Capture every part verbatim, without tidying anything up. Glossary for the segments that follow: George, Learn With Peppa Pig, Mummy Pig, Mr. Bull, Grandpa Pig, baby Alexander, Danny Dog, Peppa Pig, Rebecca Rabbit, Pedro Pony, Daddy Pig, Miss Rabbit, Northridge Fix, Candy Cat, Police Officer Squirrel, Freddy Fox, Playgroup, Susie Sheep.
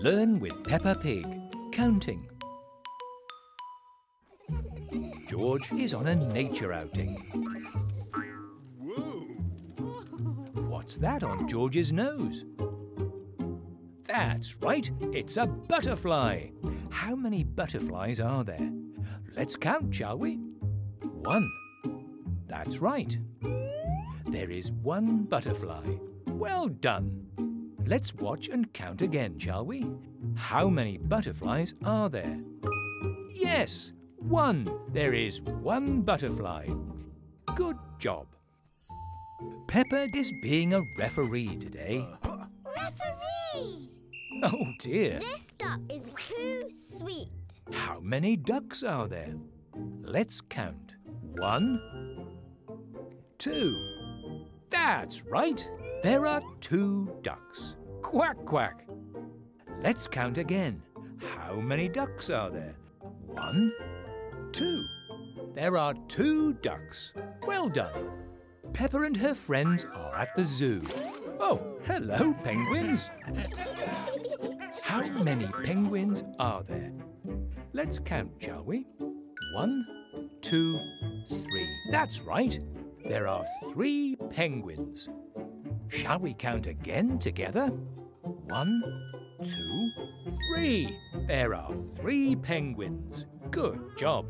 Learn with Peppa Pig, counting. George is on a nature outing. Whoa. What's that on George's nose? That's right, it's a butterfly. How many butterflies are there? Let's count, shall we? One. That's right. There is one butterfly. Well done. Let's watch and count again, shall we? How many butterflies are there? Yes, one. There is one butterfly. Good job. Peppa is being a referee today. Referee! Oh dear. This duck is too sweet. How many ducks are there? Let's count. One, two. That's right. There are two ducks. Quack, quack. Let's count again. How many ducks are there? One, two. There are two ducks. Well done. Peppa and her friends are at the zoo. Oh, hello, penguins. How many penguins are there? Let's count, shall we? One, two, three. That's right. There are three penguins. Shall we count again together? One, two, three. There are three penguins. Good job.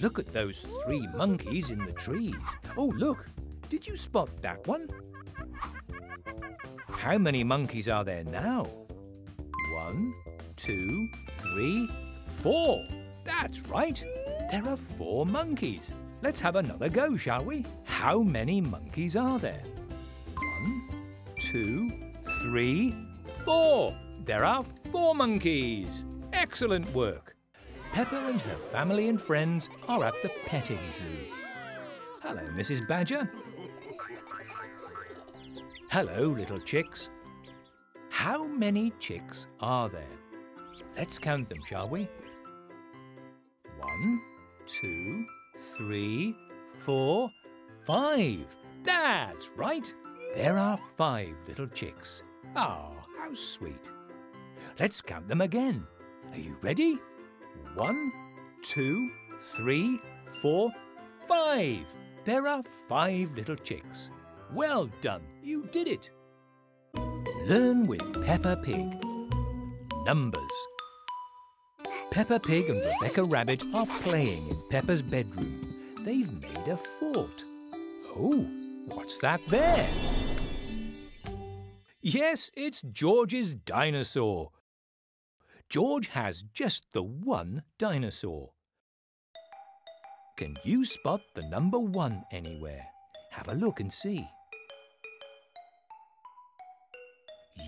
Look at those three monkeys in the trees. Oh, look. Did you spot that one? How many monkeys are there now? One, two, three, four. That's right. There are four monkeys. Let's have another go, shall we? How many monkeys are there? Two, three, four. There are four monkeys. Excellent work. Peppa and her family and friends are at the petting zoo. Hello, Missus Badger. Hello, little chicks. How many chicks are there? Let's count them, shall we? One, two, three, four, five. That's right. There are five little chicks. Oh, how sweet. Let's count them again. Are you ready? One, two, three, four, five. There are five little chicks. Well done, you did it. Learn with Peppa Pig. Numbers. Peppa Pig and Rebecca Rabbit are playing in Peppa's bedroom. They've made a fort. Oh, what's that there? Yes, it's George's dinosaur. George has just the one dinosaur. Can you spot the number one anywhere? Have a look and see.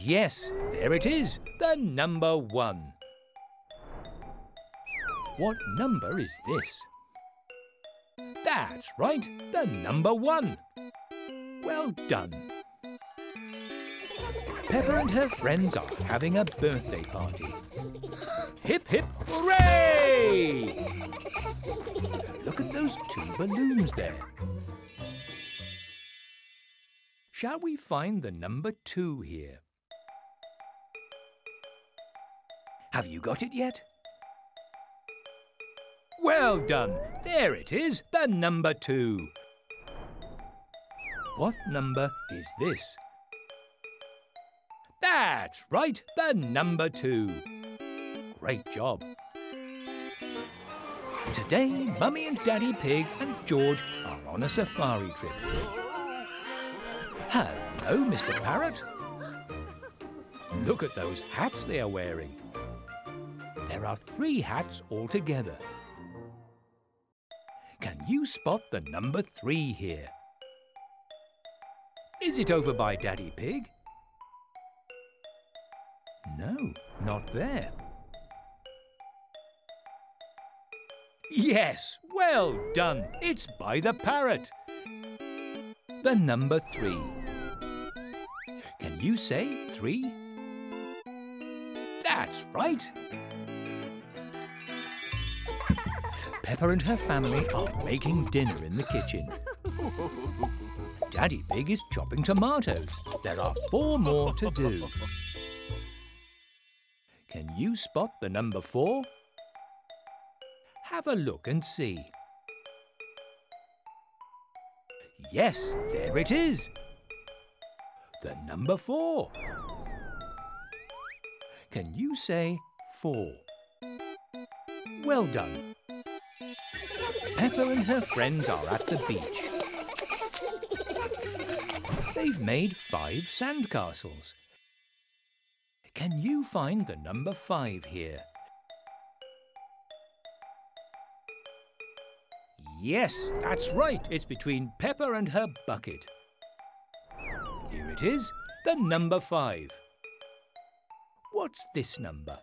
Yes, there it is, the number one. What number is this? That's right, the number one. Well done. Peppa and her friends are having a birthday party. Hip, hip, hooray! Look at those two balloons there. Shall we find the number two here? Have you got it yet? Well done. There it is, the number two. What number is this? That's right, the number two. Great job. Today, Mummy and Daddy Pig and George are on a safari trip. Hello, Mister Parrot. Look at those hats they are wearing. There are three hats altogether. Can you spot the number three here? Is it over by Daddy Pig? No, not there. Yes, well done. It's by the parrot. The number three. Can you say three? That's right. Peppa and her family are making dinner in the kitchen. Daddy Pig is chopping tomatoes. There are four more to do. Can you spot the number four? Have a look and see. Yes, there it is. The number four. Can you say four? Well done. Peppa and her friends are at the beach. They've made five sandcastles. Can you find the number five here? Yes, that's right. It's between Peppa and her bucket. Here it is, the number five. What's this number?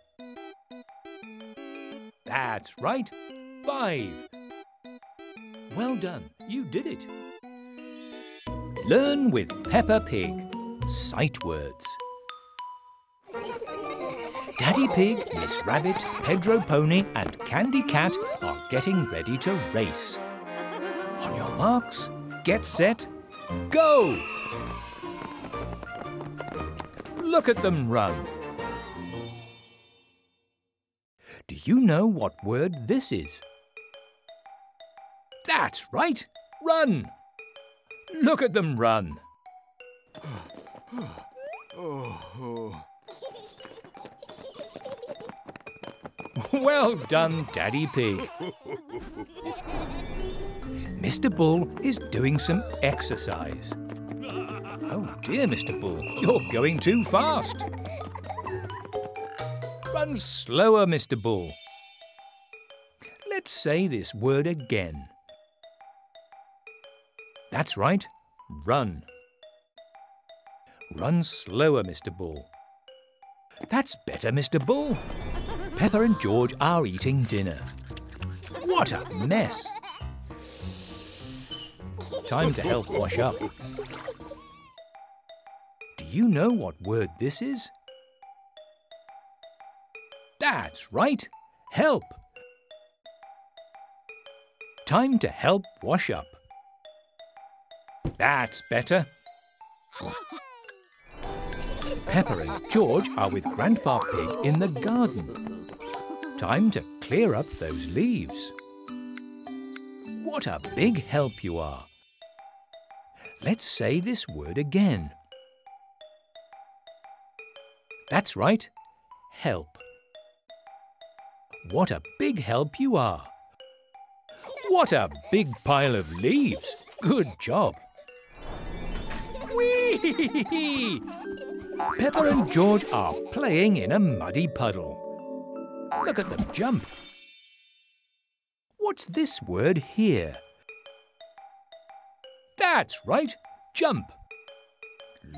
That's right, five. Well done, you did it. Learn with Peppa Pig. Sight words. Daddy Pig, Miss Rabbit, Pedro Pony and Candy Cat are getting ready to race. On your marks, get set, go! Look at them run. Do you know what word this is? That's right, run! Look at them run. Well done, Daddy Pig. Mister Bull is doing some exercise. Oh dear, Mister Bull, you're going too fast. Run slower, Mister Bull. Let's say this word again. That's right, run. Run slower, Mister Bull. That's better, Mister Bull. Peppa and George are eating dinner. What a mess! Time to help wash up. Do you know what word this is? That's right, help. Time to help wash up. That's better. Peppa and George are with Grandpa Pig in the garden. Time to clear up those leaves. What a big help you are. Let's say this word again. That's right, help. What a big help you are. What a big pile of leaves. Good job. Whee! Peppa and George are playing in a muddy puddle. Look at them jump. What's this word here? That's right, jump.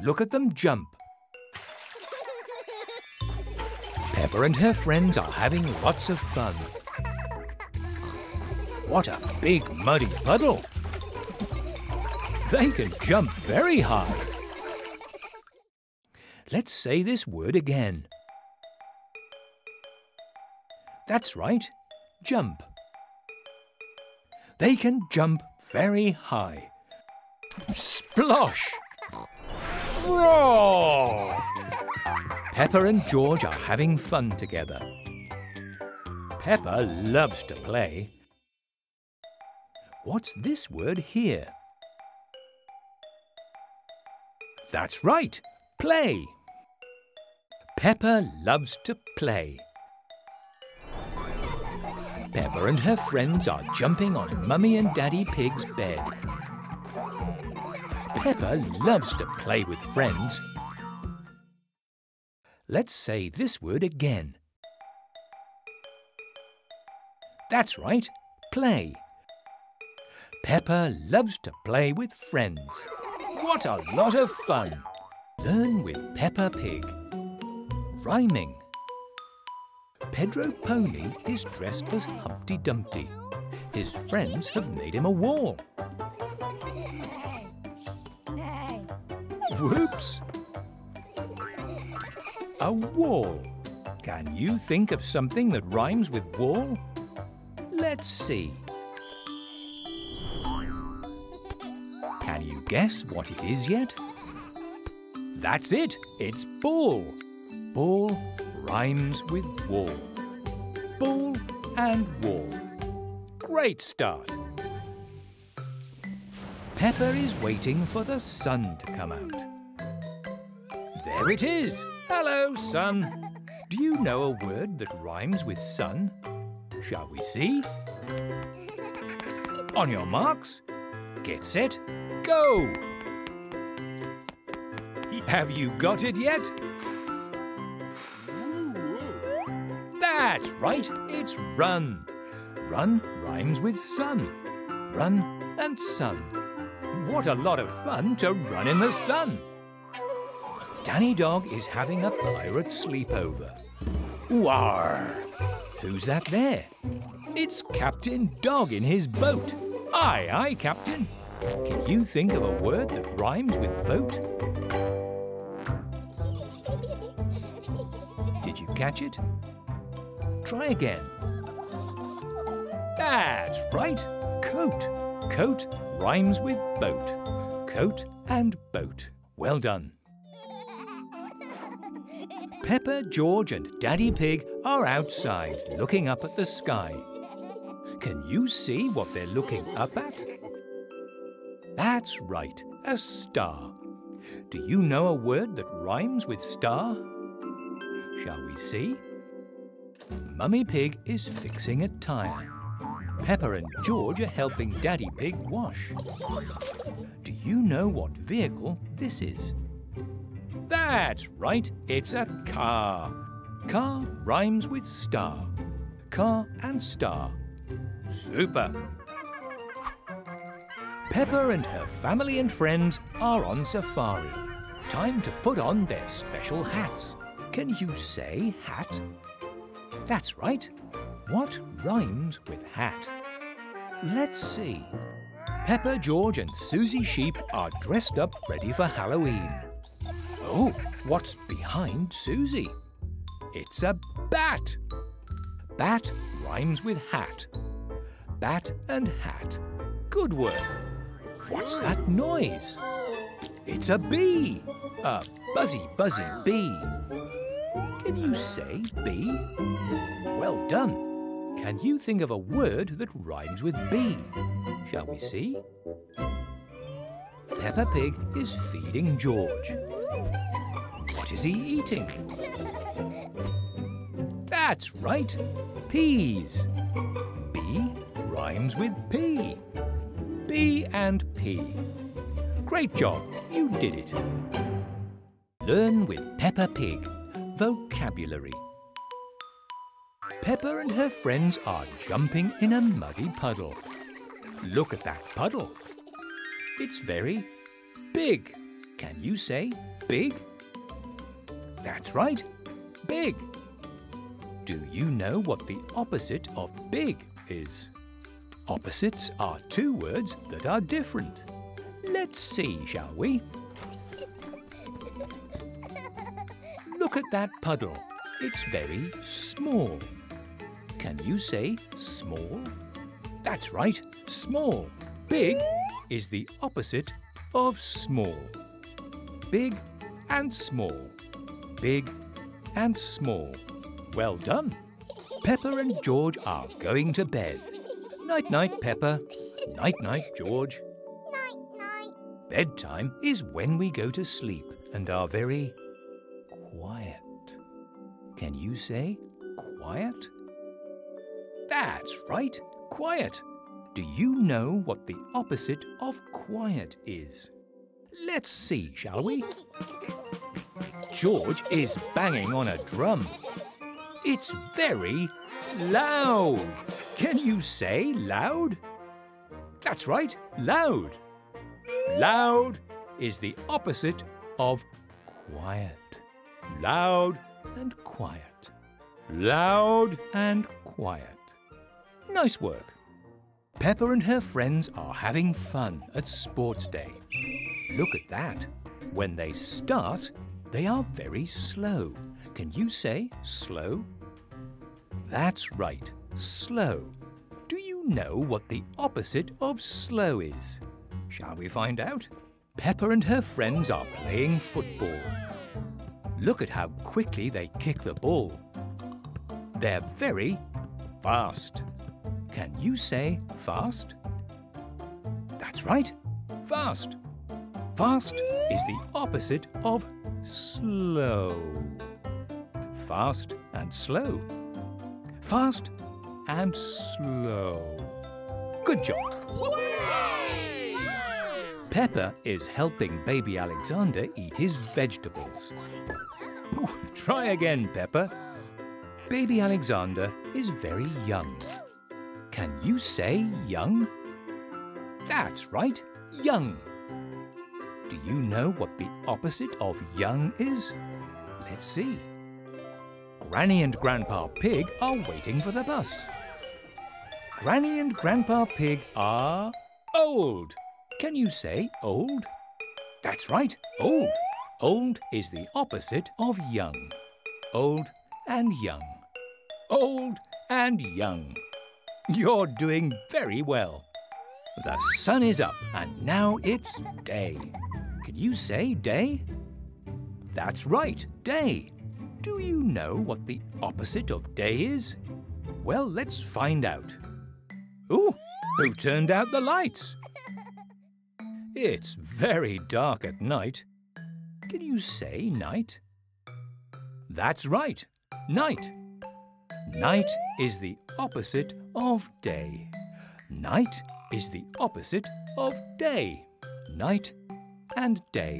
Look at them jump. Peppa and her friends are having lots of fun. What a big muddy puddle. They can jump very high. Let's say this word again. That's right, jump. They can jump very high. Splosh! Roar! Peppa and George are having fun together. Peppa loves to play. What's this word here? That's right, play. Peppa loves to play. Peppa and her friends are jumping on Mummy and Daddy Pig's bed. Peppa loves to play with friends. Let's say this word again. That's right, play. Peppa loves to play with friends. What a lot of fun. Learn with Peppa Pig. Rhyming. Pedro Pony is dressed as Humpty Dumpty. His friends have made him a wall. Whoops! A wall. Can you think of something that rhymes with wall? Let's see. Can you guess what it is yet? That's it! It's ball. Ball rhymes with wall. Ball and wall. Great start. Peppa is waiting for the sun to come out. There it is. Hello, sun. Do you know a word that rhymes with sun? Shall we see? On your marks, get set, go! Have you got it yet? That's right, it's run. Run rhymes with sun. Run and sun. What a lot of fun to run in the sun! Danny Dog is having a pirate sleepover. Ooh-ar! Who's that there? It's Captain Dog in his boat. Aye, aye, Captain. Can you think of a word that rhymes with boat? Did you catch it? Try again. That's right. Coat. Coat rhymes with boat. Coat and boat. Well done. Peppa, George and Daddy Pig are outside looking up at the sky. Can you see what they're looking up at? That's right, a star. Do you know a word that rhymes with star? Shall we see? Mummy Pig is fixing a tyre. Peppa and George are helping Daddy Pig wash. Do you know what vehicle this is? That's right, it's a car. Car rhymes with star. Car and star. Super! Peppa and her family and friends are on safari. Time to put on their special hats. Can you say hat? That's right. What rhymes with hat? Let's see. Peppa, George and Susie Sheep are dressed up ready for Halloween. Oh, what's behind Susie? It's a bat. Bat rhymes with hat. Bat and hat. Good work. What's that noise? It's a bee. A buzzy, buzzy bee. Can you say bee? Well done. Can you think of a word that rhymes with bee? Shall we see? Peppa Pig is feeding George. What is he eating? That's right, peas. B rhymes with P. B and P. Great job, you did it. Learn with Peppa Pig. Vocabulary. Peppa and her friends are jumping in a muddy puddle. Look at that puddle. It's very big. Can you say big? That's right, big. Do you know what the opposite of big is? Opposites are two words that are different. Let's see, shall we? Look at that puddle. It's very small. Can you say small? That's right, small. Big is the opposite of small. Big and small. Big and small. Well done. Peppa and George are going to bed. Night-night, Peppa. Night-night, George. Night-night. Bedtime is when we go to sleep and are very quiet. Can you say quiet? That's right, quiet. Do you know what the opposite of quiet is? Let's see, shall we? George is banging on a drum. It's very loud. Can you say loud? That's right, loud. Loud is the opposite of quiet. Loud and quiet. Loud and quiet. Nice work. Peppa and her friends are having fun at sports day. Look at that. When they start, they are very slow. Can you say slow? That's right, slow. Do you know what the opposite of slow is? Shall we find out? Peppa and her friends are playing football. Look at how quickly they kick the ball. They're very fast. Can you say fast? That's right, fast. Fast is the opposite of slow. Fast and slow. Fast and slow. Good job. Yay! Peppa is helping baby Alexander eat his vegetables. Ooh, try again, Peppa. Baby Alexander is very young. Can you say young? That's right, young. Do you know what the opposite of young is? Let's see. Granny and Grandpa Pig are waiting for the bus. Granny and Grandpa Pig are old. Can you say old? That's right, old. Old is the opposite of young. Old and young. Old and young. You're doing very well. The sun is up and now it's day. Can you say day? That's right, day. Do you know what the opposite of day is? Well, let's find out. Ooh, who turned out the lights? It's very dark at night. Can you say night? That's right, night. Night is the opposite of day. Night is the opposite of day. Night and day.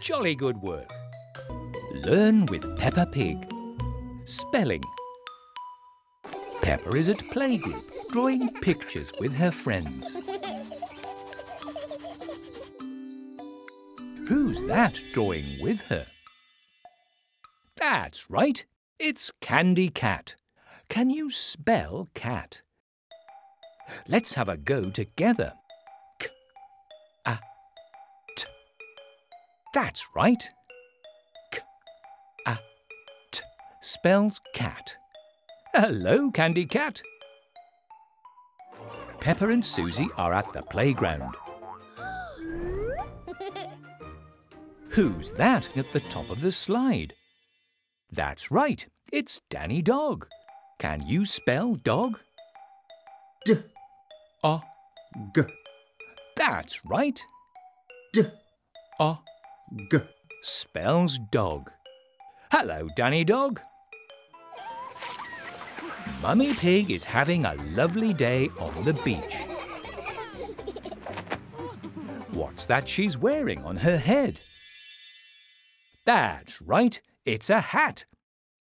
Jolly good work. Learn with Peppa Pig. Spelling. Peppa is at playgroup, drawing pictures with her friends. Who's that drawing with her? That's right, it's Candy Cat. Can you spell cat? Let's have a go together. C A T. That's right. C A T spells cat. Hello, Candy Cat. Peppa and Susie are at the playground. Who's that at the top of the slide? That's right, it's Danny Dog. Can you spell dog? D O G. That's right. D O G spells dog. Hello, Danny Dog. Mummy Pig is having a lovely day on the beach. What's that she's wearing on her head? That's right, it's a hat.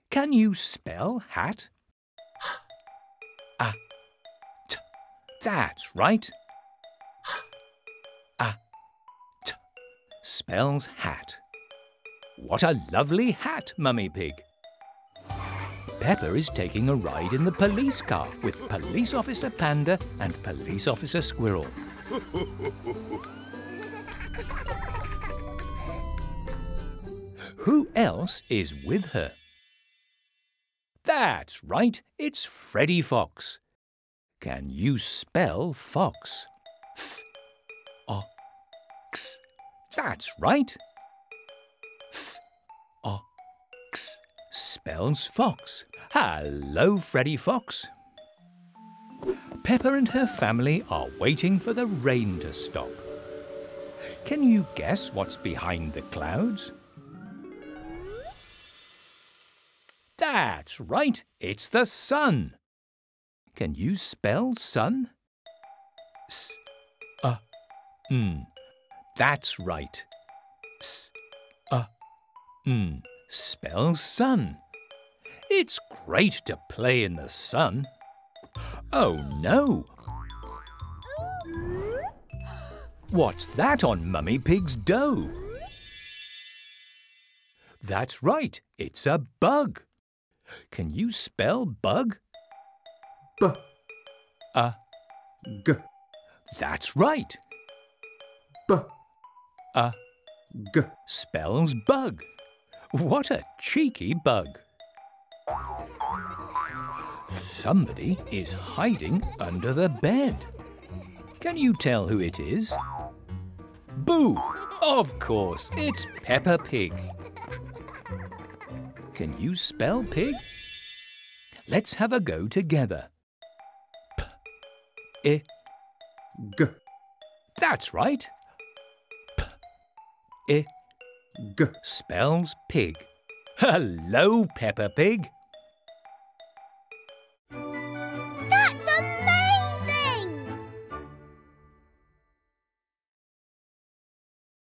Can you spell hat? A T. That's right. A T spells hat. What a lovely hat, Mummy Pig. Peppa is taking a ride in the police car with Police Officer Panda and Police Officer Squirrel. Who else is with her? That's right, it's Freddy Fox. Can you spell fox? F O X. That's right. F O X spells fox. Hello, Freddy Fox. Peppa and her family are waiting for the rain to stop. Can you guess what's behind the clouds? That's right, it's the sun. Can you spell sun? S U N. That's right. S U N spells sun. It's great to play in the sun. Oh no! What's that on Mummy Pig's dough? That's right, it's a bug. Can you spell bug? B U G. That's right. B U G spells bug. What a cheeky bug. Somebody is hiding under the bed. Can you tell who it is? Boo! Of course, it's Peppa Pig. Can you spell pig? Let's have a go together. P. I. G. That's right. P. I. G. Spells pig. Hello, Peppa Pig.